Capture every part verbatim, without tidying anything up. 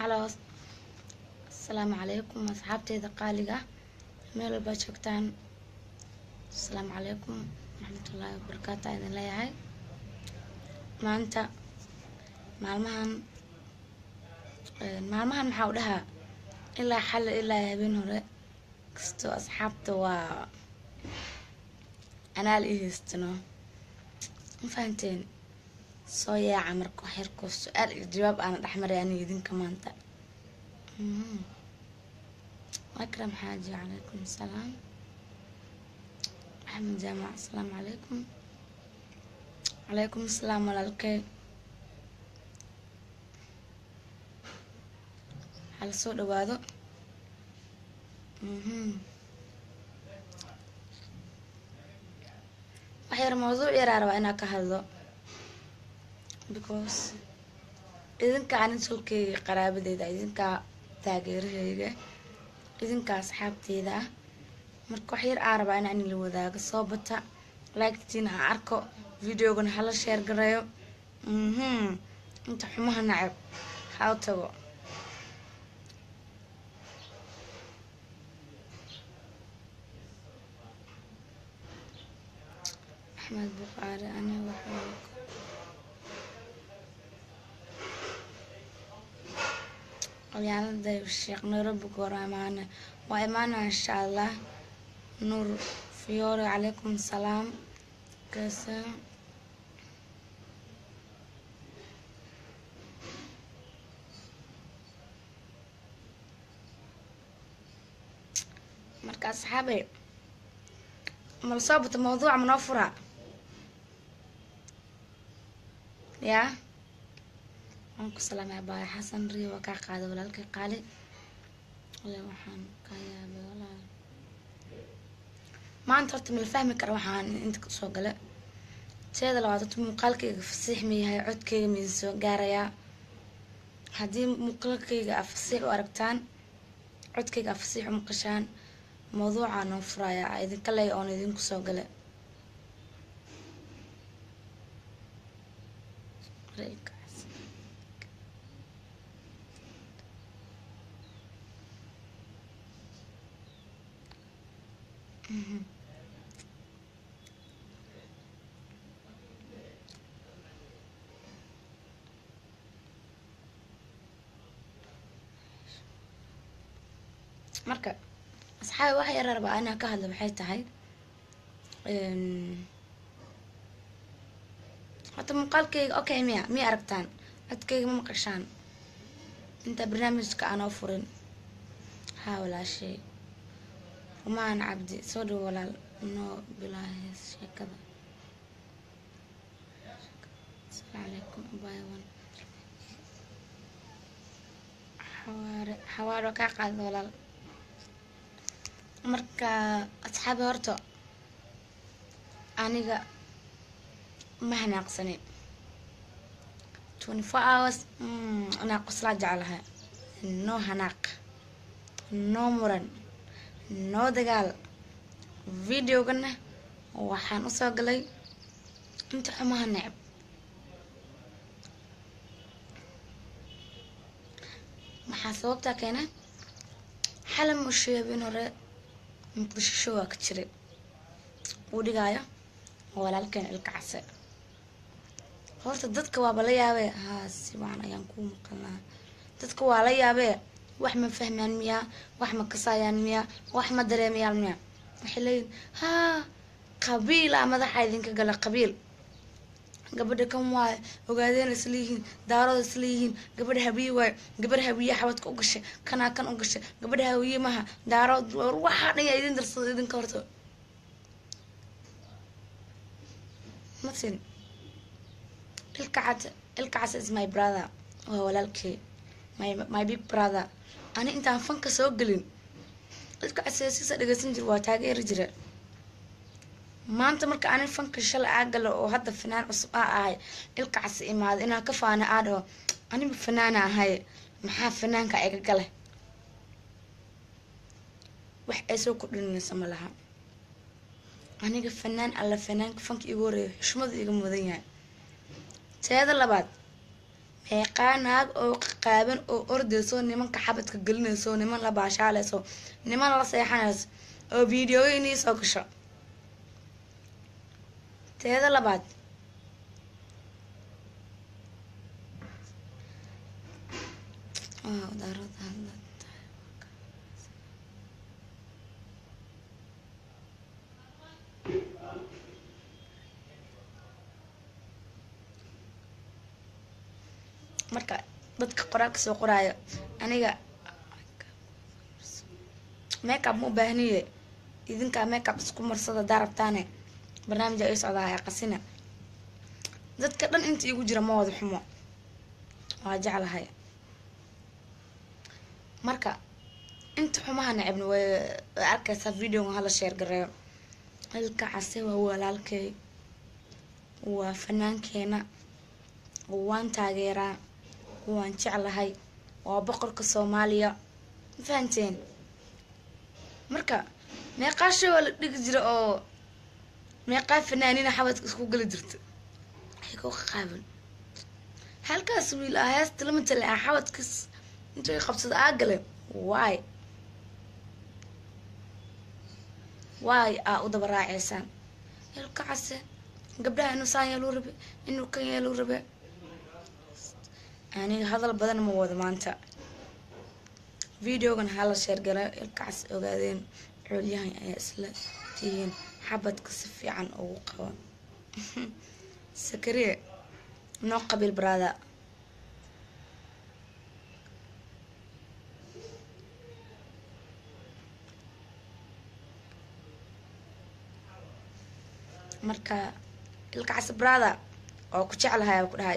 خلاص. السلام عليكم أصحابتي دقالقة ميل الباشوكتان. السلام عليكم ورحمة الله وبركاته. إذن لا يعي ما أنت معلمهن معلمهن محاولها إلا حل إلا يبين هراء كستو أصحابتي و أنا الإيه استنو مفهمتين صويا عمركو حيركو السؤال الجواب أنا الأحمر يعني يدين كمان تا أكرم حاجي عليكم السلام أحمد جامع السلام عليكم عليكم السلام ولا الكي على صوت وبادو وحير موضوع يرى رواينا كهذا because إذن كأنا سوكي قرابة ده إذن كا تاجر هيجا إذن كأصحاب تيدا مركو حير عربة أنا عن اللي وذاك صوبتها لايكتين عاركو فيديو جن حلا شير قريب مهم أنت حماها نعب حاول تبو أحمد بقاري أنا وحيك يعني دايب الشيخ نربي كورا معنا وإيمانا إن شاء الله نور فيوري عليكم السلام كسا مركز أصحابي مصابة موضوع منافرة يا وعليكم السلام يا باي حسن ري وكا قاعدة ولا لكي قالي ولا وحان كايابي ولا ما انت رتم الفهم كروحان انت كتسو قلق تيدا لو عطتو مقالكي فسيح مي هاي عودكي مي سو قاريا هادي مقالكي فسيح واربتان عودكي فسيح ومقشان موضوع نوفرايا اذن كلا يقون اذن كتسو قلق ريك marka asxaabay waxa yar raba ana ka hadlo waxay tahay een hada muqalkayga okay miya mi aragtaan adkayga ma maqashaan inta barnaamijka aan oo furin ha walaashay ومان عبدي صدق ولا نو بلا شيء كذا. السلام عليكم أبايون. حوار حوار كعقد ولا مركا أصحاب هرتو. أنا جا ما هناقصني. توني فاوس ناقص لا جعلها. نو هناق. نو مرن. نو دقال فيديو قلنا وحان أصوى قلي انت حماها نعب محا ثوبتا كينا حلم وشي بينو ري مقدش شوى كتري ودقايا ولا لكن الكعسة هورت الددك وابليا بي ها سيبعنا ينكوم قلنا الددك وابليا بي وحما فهمان ميا وحما قصايان ميا وحما دريميا ميا وحلين ها قبيلة ماذا حايدين قال قبيل قبل كم واي وقاعدين سليهين دارو سليهين قبل هبي واي قبل هبي حوتك أقش كنا كان أقش قبل هوي مها دارو وروحة نيا يدين درس يدين كورتو مثلا الكعس الكعس is my brother وهو لالكي my my big brother أنا أنت أنفنك سوقلين أذكر أساسي صدقتني جرواتك يرجع ما أنت مرك أنا أنفنك شل عقل وهذا فنان أسماء هاي الكعس إماد إنها كفى أنا أدو أنا بفنانة هاي محا فنان كعقله وح أسوق كل الناس ملها أنا كفنان على فنان كفنك يوري شو مذي يقوم مذي يعني هذا اللباد ميقانك أو قابن أو أرديسو نمن كحبت كجلنيسو نمن لا بعشالسو نمن لا صيحناس أو فيديو إني ساقشة تهذا لا بعد آه دارت هذا marka dadka qoraal ka soo qoraayo aniga makeup ma baahniye idinka makeup isku marsada darabtaane barnaamij ay socdaa qasina dadka dhan inta igu jira ma wada xumo waa jeclahay marka inta xumaha naabni way arkaysa video-ga hala share gareeyo halka casay waa walaalkay waa fannaankeena waan taageeraa وأنا جعلها وأبقرك الصومالية فانتين مركا ما يقاش ولا نقدر أو ما يقاف فنانين حاولت أسكو قلدرت هيكو قابل هل كاسوي الأهاس تلمن تلا حاولت كس أنتوا يخبصوا أقله واي واي أقود براعي سان الكعسة قبلها إنه سان يلورب إنه كان يلورب يعني هذا البدن مواد ما أنت فيديو كان حاله شير قرا الكعس وقاعدين عليها يا سلتين حبت كسفي عن أوقات سكري من قبل برادة مركا الكعس برادة أو كتشعلها وكلها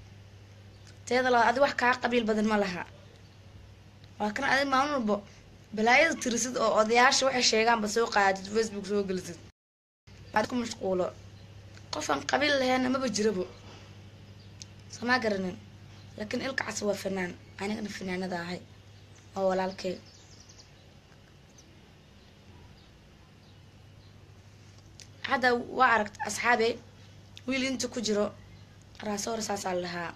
هذا لا أدي واحد كعقبيل بدل ما لها، ولكن أدي ما أنربو بلايز ترصد أو أضيعش واحد شيء عم بسوق عادي فيسبوك شو قلت، بعدكم مشغولة، قفن قبيل اللي أنا ما بجربه، سما قرنن، لكن إلك عصوة فنان، أنا كن فنانة ذا هاي، أو لا الكل، هذا وعركت أصحابي، ويلي أنتو كجرو، راسور ساس عليها.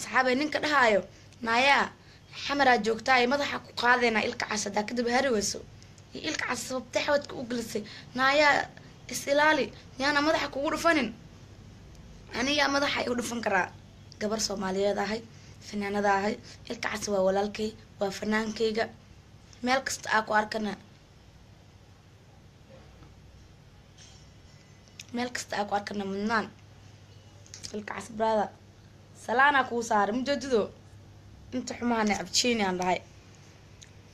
أصحابي ننكر هايو نايا حمرة جوكتاي مضحك وقاذينا إلك عسى دا كدب هروسو إلك عسى بتحوت وقلسي نايا استلالي نانا مضحك وقرفنن أنا يا مضحك وقرفن كرا قبر صومالية داهي فنانة داهي إلك عسى وولالكي وفنان كيغا مالك استاكو أركنا مالك استاكو أركنا منان إلك عسى براذا سلانا كوسار مجددو انت حماني عبتشيني عن رأي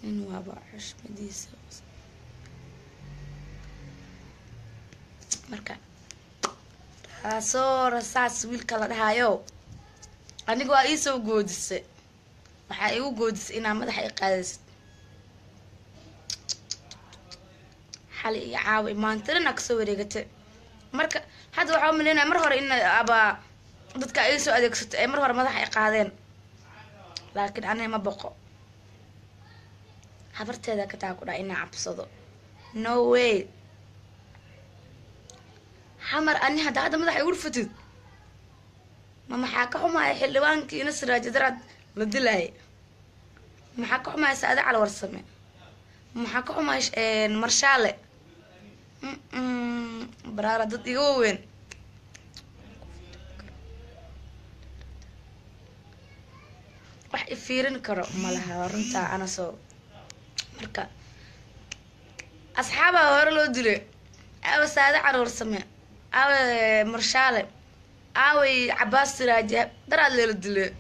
انو ابا عش مديسة مركا راسو رساس ويلكا لدهايو انيقو ايسو قودس وحا ايو قودس انا مدح ايقادس حالي ايعاو امان ترين اكسو وريقت مركا هادو عاملين امرهور ان ابا dadka ay soo adeegsatay ay mar hore madax ay qaadeen laakiin anay ma boqo habarteeda ka taa ku dhaa inaan cabsado no way xamar ani hadda hadda madax ay urfatid ma maxaa ka xumaay xildhibaankii nasra jadraad la dilay maxaa ka xumaay saada cala warsame maxaa ka xumaay marshaale baraara dad iga weyn فيرن كرو مالها رنتا أنا صو مركا أصحابها ورلو دلي أو سادة عرور سمع أو مرشالة أو عباس راجع درا اللي دلي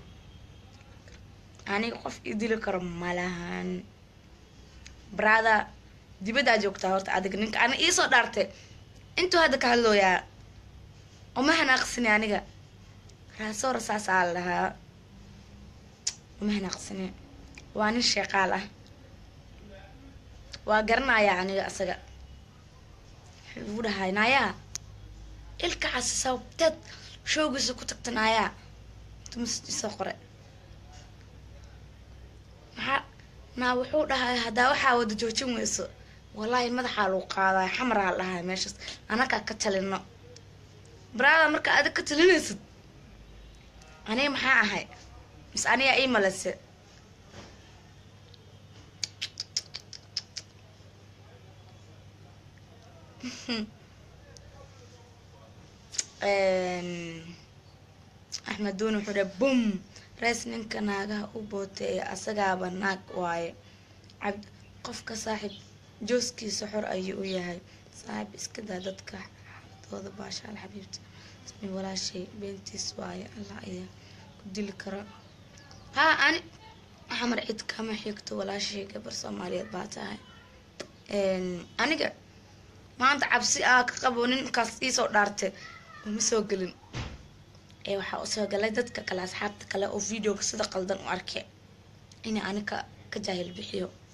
أنا قف يدلي كرو مالهان برادا دي بدأ جوكتها ورت عادك أنا إيه صو دارته أنتو هذا كهلو يا وما هنقصني أنا جا راسو رصاص علىها وما هنقصني وأنا الشقالة وأجرنا يعني أصلا حبوده هاي نايا الكعس سو بتت شو جزء كتبت نايا تمسك سقرة مع ما وحوده هذا وحاود جوتي ميسو والله ما دخلوا قاضي حمر على لها ماشي أنا كقتلنا برا مركا هذا قتلنا صد أنا محاها هاي بس أنا أي ملص أحمد دون وحده بوم رئيس نك ناجا وبوتي أسجاب ناج واي عبد قف كصاحب جوزكي سحر أي وياي صاحب إسكده ضدك هذا باشا الحبيبتي اسمي ولا شيء بنتي سوايا الله أيه كدي الكرة ها أنا حمر عيد كم حيكتو ولا شيء قبل صومالية باتها أنا ك ما أنت عبسي آك قبونين كاسي صور دارته ومسوقلين أيوة حاسوق قلادت ككلاس حبت كلا أو فيديو كصدق قلدن وأركي إني أنا ك كجاهل بحيو.